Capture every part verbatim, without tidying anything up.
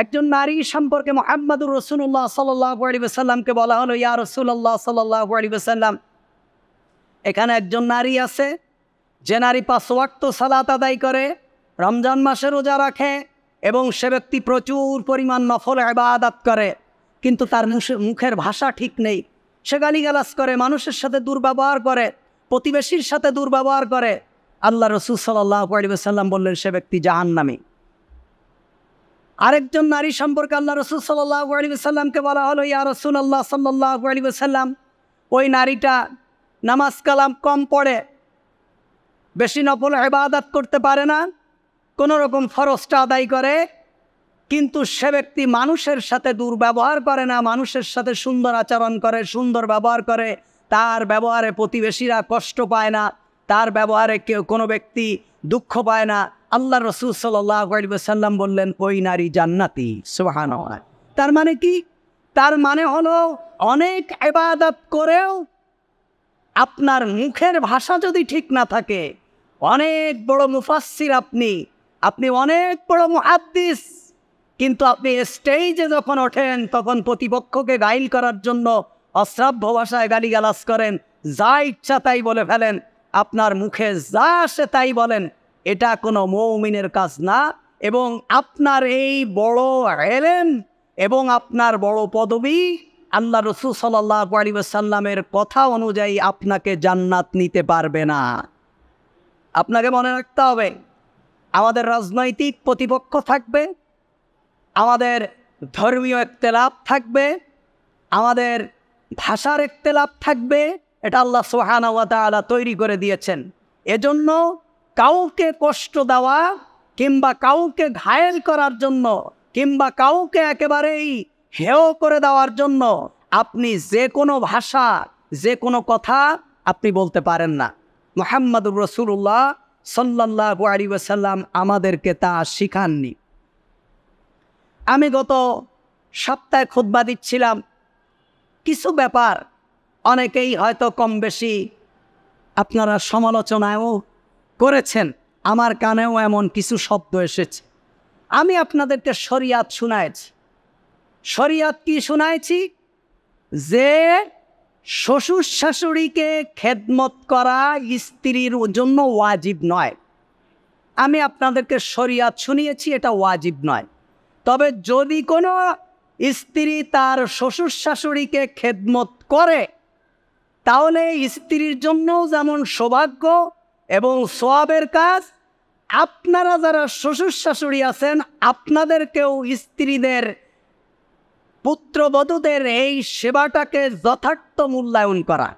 একজন নারী সম্পর্কে মুহাম্মাদুর রাসূলুল্লাহ সাল্লাল্লাহু আলাইহি ওয়াসাল্লামকে বলা হলো, ইয়া রাসূলুল্লাহ সাল্লাল্লাহু আলাইহি ওয়াসাল্লাম, এখানে একজন নারী আছে যে নারী পাঁচ ওয়াক্ত সালাত আদায় করে, রমজান মাসে রোজা রাখে এবং সে ব্যক্তি প্রচুর পরিমাণ নফল ইবাদত করে, কিন্তু তার মুখের ভাষা ঠিক নেই। সে গালিগালাজ করে, মানুষের সাথে দুর্ব্যবহার করে, প্রতিবেশীর সাথে দুর্ব্যবহার করে। আল্লাহ রাসূল সাল্লাল্লাহু আলাইহি ওয়াসাল্লাম বললেন, সে ব্যক্তি জাহান্নামী। আরেকজন নারী সম্পর্কে আল্লাহ রাসূল সাল্লাল্লাহু আলাইহি ওয়াসাল্লামকে বলা হলো, ইয়া রাসূলুল্লাহ সাল্লাল্লাহু আলাইহি ওয়াসাল্লাম, ওই নারীটা নামাজ কালাম কম পড়ে, বেশি নফল ইবাদত করতে পারে না, কোনো রকম ফরজটা আদায় করে, কিন্তু সে ব্যক্তি মানুষের সাথে দুর্ব্যবহার করে না, মানুষের সাথে সুন্দর আচরণ করে, সুন্দর ব্যবহার করে, তার ব্যবহারে প্রতিবেশীরা কষ্ট পায় না, তার ব্যবহারে কেউ কোনো ব্যক্তি দুঃখ পায় না। আল্লাহ রাসূল সাল্লাল্লাহু আলাইহি ওয়াসাল্লাম বললেন, ওই নারী জান্নাতি। সুবহানাল্লাহ। তার মানে কি? তার মানে হলো অনেক ইবাদত করেও আপনার মুখের ভাষা যদি ঠিক না থাকে, অনেক বড় মুফাসসির আপনি, আপনি অনেক বড় মুহাদ্দিস, কিন্তু আপনি স্টেজে যখন ওঠেন তখন প্রতিপক্ষকে গাইল করার জন্য অশ্রাব্য ভাষায় গালিগালাজ করেন, যা ইচ্ছা তাই বলে ফেলেন, আপনার মুখে যা আসে তাই বলেন, এটা কোনো মুমিনের কাজ না। এবং আপনার এই বড় এলেম এবং আপনার বড় পদবী আল্লাহ রাসূল সাল্লাল্লাহু আলাইহি ওয়াসাল্লামের কথা অনুযায়ী আপনাকে জান্নাত নিতে পারবে না। আপনাকে মনে রাখতে হবে, আমাদের রাজনৈতিক প্রতিপক্ষ থাকবে, আমাদের ধর্মীয় ইখতিলাফ থাকবে, আমাদের ভাষার ইখতিলাফ থাকবে, এটা আল্লাহ সুবহানাহু ওয়া তাআলা তৈরি করে দিয়েছেন। এজন্য কাউকে কষ্ট দেওয়া কিংবা কাউকে ঘায়েল করার জন্য কিংবা কাউকে একেবারেই হেও করে দেওয়ার জন্য আপনি যে কোনো ভাষা, যে কোনো কথা আপনি বলতে পারেন না। মুহাম্মাদুর রাসূলুল্লাহ সাল্লাল্লাহু আলাইহি ওয়াসাল্লাম আমাদেরকে তা শিখাননি। আমি গত সপ্তাহে খুতবা দিচ্ছিলাম। কিছু ব্যাপার অনেকেই হয়তো কম বেশি আপনারা সমালোচনায়ও করেছেন, আমার কানেও এমন কিছু শব্দ এসেছে। আমি আপনাদেরকে শরিয়াত শুনাইছি। শরিয়াত কি শুনাইছি? যে শ্বশুর শাশুড়িকে খেদমত করা স্ত্রীর জন্য ওয়াজিব নয়। আমি আপনাদেরকে শরিয়াত শুনিয়েছি, এটা ওয়াজিব নয়। তবে যদি কোনো স্ত্রী তার শ্বশুর শাশুড়িকে খেদমত করে, তাহলে স্ত্রীর জন্য যেমন সৌভাগ্য এবং সওয়াবের কাজ, আপনারা যারা শ্বশুর শাশুড়ি আছেন, আপনাদেরকেও স্ত্রীদের, পুত্রবধূদের এই সেবাটাকে যথার্থ মূল্যায়ন করা।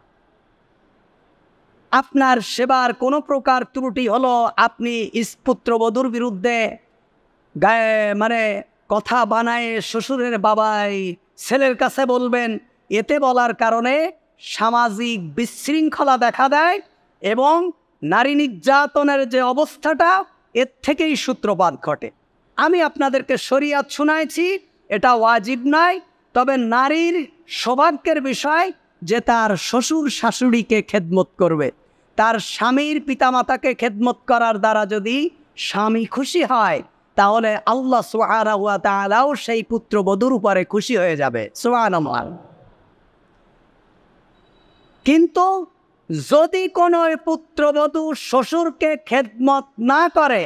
আপনার সেবার কোনো প্রকার ত্রুটি হলো আপনি পুত্রবধূর বিরুদ্ধে গায়ে মানে কথা বানায় শ্বশুরের বাবাই ছেলের কাছে বলবেন, এতে বলার কারণে সামাজিক বিশৃঙ্খলা দেখা দেয় এবং নারী নির্যাতনের যে অবস্থাটা, এর থেকেই সূত্রপাত ঘটে। আমি আপনাদেরকে শরিয়াত শুনাইছি, এটা ওয়াজিব নয়। তবে নারীর সৌভাগ্যের বিষয় যে তার শ্বশুর শাশুড়িকে খেদমত করবে। তার স্বামীর পিতামাতাকে খেদমত করার দ্বারা যদি স্বামী খুশি হয়, তাহলে আল্লাহ সুবহানাহু ওয়া তাআলাও সেই পুত্রবধূর উপরে খুশি হয়ে যাবে। সুবহানাল্লাহ। কিন্তু যদি কোনো পুত্রবধূ শ্বশুরকে খেদমত না করে,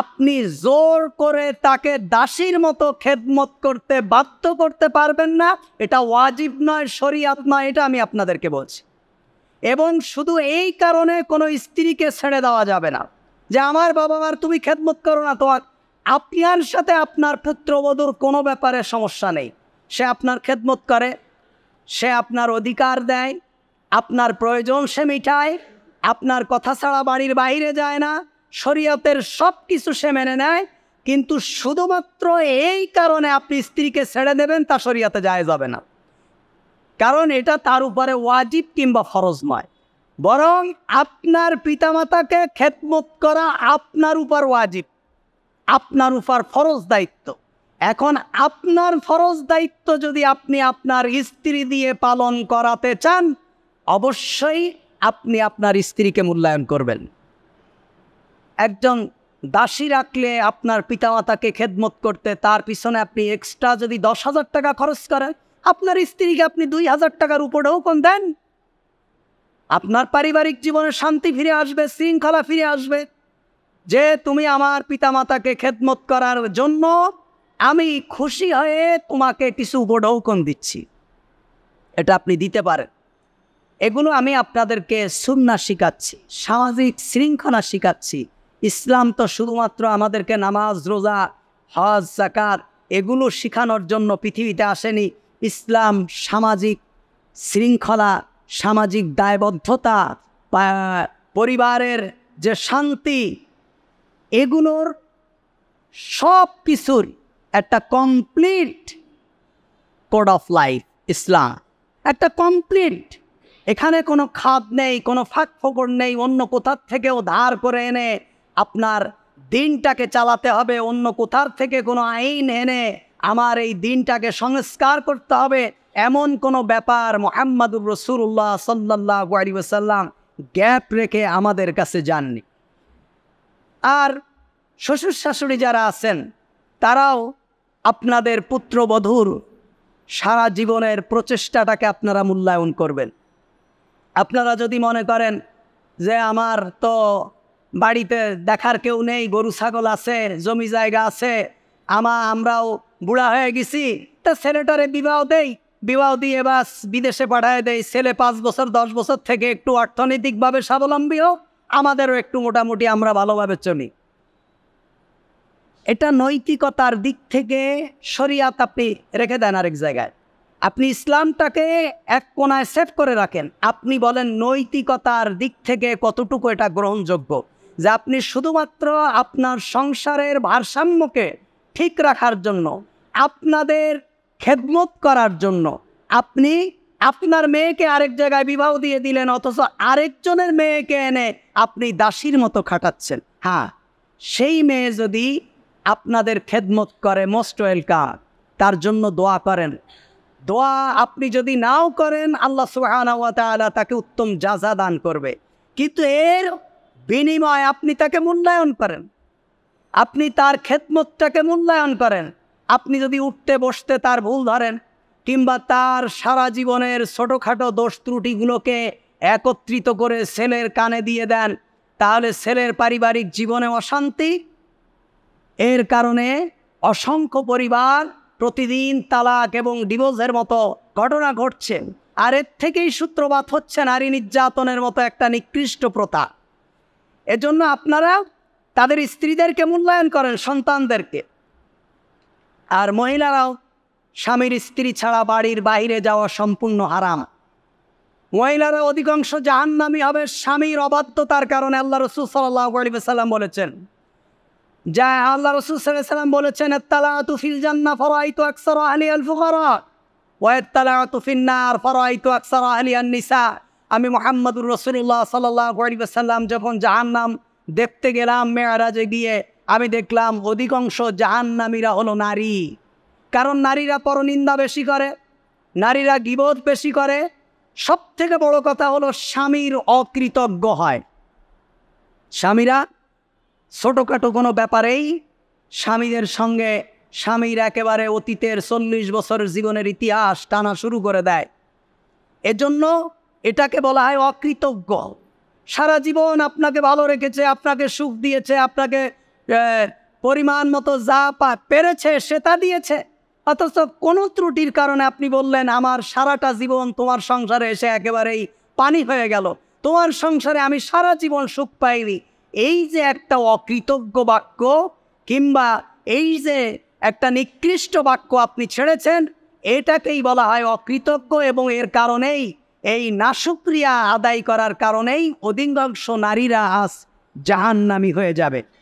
আপনি জোর করে তাকে দাসীর মতো খেদমত করতে বাধ্য করতে পারবেন না। এটা ওয়াজিব নয়, শরিয়াত নয়, এটা আমি আপনাদেরকে বলছি। এবং শুধু এই কারণে কোনো স্ত্রীকে ছেড়ে দেওয়া যাবে না যে আমার বাবা মার তুমি খেদমত করো না, তোমার আপনার সাথে আপনার পুত্রবধূর কোনো ব্যাপারে সমস্যা নেই। সে আপনার খেদমত করে, সে আপনার অধিকার দেয়, আপনার প্রয়োজন সে মিটায়, আপনার কথা ছাড়া বাড়ির বাইরে যায় না, শরীয়তের সব কিছু সে মেনে নেয়, কিন্তু শুধুমাত্র এই কারণে আপনি স্ত্রীকে ছেড়ে দেবেন তা শরীয়তে যায় যাবে না। কারণ এটা তার উপরে ওয়াজিব কিংবা ফরজ নয়, বরং আপনার পিতামাতাকে খেদমত করা আপনার উপর ওয়াজিব, আপনার উপর ফরজ দায়িত্ব। এখন আপনার ফরজ দায়িত্ব যদি আপনি আপনার স্ত্রী দিয়ে পালন করাতে চান, অবশ্যই আপনি আপনার স্ত্রীকে মূল্যায়ন করবেন। একজন দাসী রাখলে আপনার পিতামাতাকে খেদমত করতে তার পিছনে আপনি এক্সট্রা যদি দশ হাজার টাকা খরচ করেন, আপনার স্ত্রীকে আপনি দুই হাজার টাকার উপরেও কোন দেন, আপনার পারিবারিক জীবনে শান্তি ফিরে আসবে, শৃঙ্খলা ফিরে আসবে। যে তুমি আমার পিতামাতাকে খেদমত করার জন্য আমি খুশি হয়ে তোমাকে কিছু উপঢৌকন দিচ্ছি, এটা আপনি দিতে পারেন। এগুলো আমি আপনাদেরকে সুন্নাহ শিখাচ্ছি, সামাজিক শৃঙ্খলা শিখাচ্ছি। ইসলাম তো শুধুমাত্র আমাদেরকে নামাজ, রোজা, হজ, যাকাত এগুলো শেখানোর জন্য পৃথিবীতে আসেনি। ইসলাম সামাজিক শৃঙ্খলা, সামাজিক দায়বদ্ধতা, পরিবারের যে শান্তি, এগুলোর সব কিছুর একটা complete code of life Islam, একটা কমপ্লিট। এখানে কোনো খাদ নেই, কোনো ফাঁক ফোকর নেই। অন্য কোথার থেকেও ধার করে এনে আপনার দিনটাকে চালাতে হবে, অন্য কোথার থেকে কোনো আইন এনে আমার এই দিনটাকে সংস্কার করতে হবে, এমন কোনো ব্যাপার মুহাম্মাদুর রাসূলুল্লাহ সাল্লাল্লাহু আলাইহি ওয়াসাল্লাম গ্যাপ রেখে আমাদের কাছে যাননি। আর শ্বশুর শাশুড়ি যারা আছেন, তারাও আপনাদের পুত্রবধূর সারা জীবনের প্রচেষ্টাটাকে আপনারা মূল্যায়ন করবেন। আপনারা যদি মনে করেন যে আমার তো বাড়িতে দেখার কেউ নেই, গরু ছাগল আছে, জমি জায়গা আছে, আমা আমরাও বুড়া হয়ে গেছি, তা ছেলেটারে বিবাহ দেই, বিবাহ দিয়ে বাস বিদেশে পাঠায় দেই, ছেলে পাঁচ বছর দশ বছর থেকে একটু অর্থনৈতিকভাবে স্বাবলম্বী হোক, আমাদেরও একটু মোটামুটি আমরা ভালোভাবে চলি। এটা নৈতিকতার দিক থেকে শরিয়াত আপনি রেখে দেন আরেক জায়গায়, আপনি ইসলামটাকে এক কোণায় সেভ করে রাখেন। আপনি বলেন নৈতিকতার দিক থেকে কতটুকু এটা গ্রহণযোগ্য, যে আপনি শুধুমাত্র আপনার সংসারের ভারসাম্যকে ঠিক রাখার জন্য, আপনাদের খেদমত করার জন্য আপনি আপনার মেয়েকে আরেক জায়গায় বিবাহ দিয়ে দিলেন, অথচ আরেকজনের মেয়েকে এনে আপনি দাসীর মতো খাটাচ্ছেন। হ্যাঁ, সেই মেয়ে যদি আপনাদের খেদমত করে, মোস্ট ওয়েলকাম, তার জন্য দোয়া করেন। দোয়া আপনি যদি নাও করেন, আল্লাহ সুবহানাহু ওয়া তাআলা তাকে উত্তম জাযা দান করবে, কিন্তু এর বিনিময়ে আপনি তাকে মূল্যায়ন করেন, আপনি তার খেদমতটাকে মূল্যায়ন করেন। আপনি যদি উঠতে বসতে তার ভুল ধরেন, কিংবা তার সারা জীবনের ছোটোখাটো দোষ ত্রুটিগুলোকে একত্রিত করে ছেলের কানে দিয়ে দেন, তাহলে ছেলের পারিবারিক জীবনে অশান্তি। এর কারণে অসংখ্য পরিবার প্রতিদিন তালাক এবং ডিভোর্সের মতো ঘটনা ঘটছে, আর এর থেকেই সূত্রপাত হচ্ছে নারী নির্যাতনের মতো একটা নিকৃষ্ট প্রথা। এজন্য আপনারা তাদের স্ত্রীদেরকে মূল্যায়ন করেন, সন্তানদেরকে। আর মহিলারাও স্বামীর স্ত্রী ছাড়া বাড়ির বাইরে যাওয়া সম্পূর্ণ হারাম। মহিলারা অধিকাংশ জাহান্নামী হবে স্বামীর অবাধ্যতার কারণে। আল্লাহ রাসূল সাল্লাল্লাহু আলাইহি ওয়াসাল্লাম বলেছেন, যা আল্লাহ রাসূল সাল্লাল্লাহু আলাইহি ওয়াসাল্লাম বলেছেন, আত-তালাআতু ফিল জান্নাহ ফারাআইতু আকসারা আহলিল ফুকারা ওয়া আত-তালাআতু ফিন নার ফারাআইতু আকসারা আহলিন নিসা। আমি মুহাম্মাদুর রাসূলুল্লাহ সাল্লাল্লাহু আলাইহি ওয়াসাল্লাম যখন জাহান্নাম দেখতে গেলাম মেরাজে গিয়ে, আমি দেখলাম অধিকাংশ জাহান্নামীরা হলো নারী। কারণ নারীরা পরনিন্দা বেশি করে, নারীরা গীবত বেশি করে, সব থেকে বড় কথা হলো স্বামীর অকৃতজ্ঞ হয়। স্বামীরা ছোটোখাটো কোনো ব্যাপারেই স্বামীদের সঙ্গে স্বামীর একেবারে অতীতের চল্লিশ বছরের জীবনের ইতিহাস টানা শুরু করে দেয়। এজন্য এটাকে বলা হয় অকৃতজ্ঞ। সারা জীবন আপনাকে ভালো রেখেছে, আপনাকে সুখ দিয়েছে, আপনাকে পরিমাণ মতো যা পেরেছে সেটা দিয়েছে, অথচ কোনো ত্রুটির কারণে আপনি বললেন আমার সারাটা জীবন তোমার সংসারে এসে একেবারেই পানি হয়ে গেল, তোমার সংসারে আমি সারা জীবন সুখ পাইনি। এই যে একটা অকৃতজ্ঞ বাক্য, কিংবা এই যে একটা নিকৃষ্ট বাক্য আপনি ছেড়েছেন, এটাকেই বলা হয় অকৃতজ্ঞ। এবং এর কারণেই, এই নাশুকরিয়া আদায় করার কারণেই অধিকাংশ নারীরা আজ জাহান্নামী হয়ে যাবে।